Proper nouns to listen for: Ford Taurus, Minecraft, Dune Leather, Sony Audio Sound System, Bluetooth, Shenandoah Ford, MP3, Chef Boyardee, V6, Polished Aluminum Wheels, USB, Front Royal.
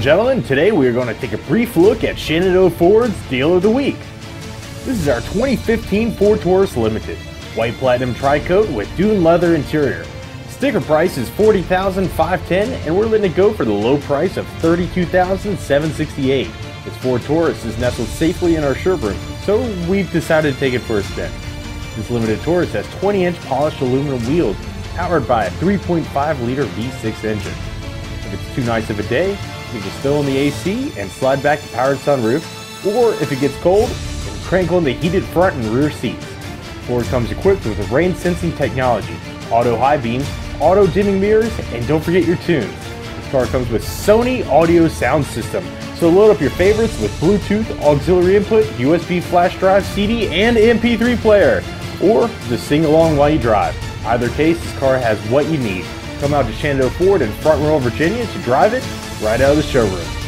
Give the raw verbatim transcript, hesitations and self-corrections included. and gentlemen, today we are going to take a brief look at Shenandoah Ford's Deal of the Week. This is our twenty fifteen Ford Taurus Limited, White Platinum Tri-Coat with Dune Leather interior. Sticker price is forty thousand five hundred ten dollars and we're letting it go for the low price of thirty-two thousand seven hundred sixty-eight dollars. This Ford Taurus is nestled safely in our showroom, so we've decided to take it for a spin. This limited Taurus has twenty inch polished aluminum wheels powered by a three point five liter V six engine. If it's too nice of a day, we can still on the A C and slide back the powered sunroof, or if it gets cold, we can crank on the heated front and rear seats. Ford comes equipped with rain sensing technology, auto high beams, auto dimming mirrors, and don't forget your tunes. This car comes with Sony Audio Sound System, so load up your favorites with Bluetooth, auxiliary input, U S B flash drive, C D, and M P three player, or just sing along while you drive. Either case, this car has what you need. Come out to Shenandoah Ford in Front Royal, Virginia to drive it right out of the showroom.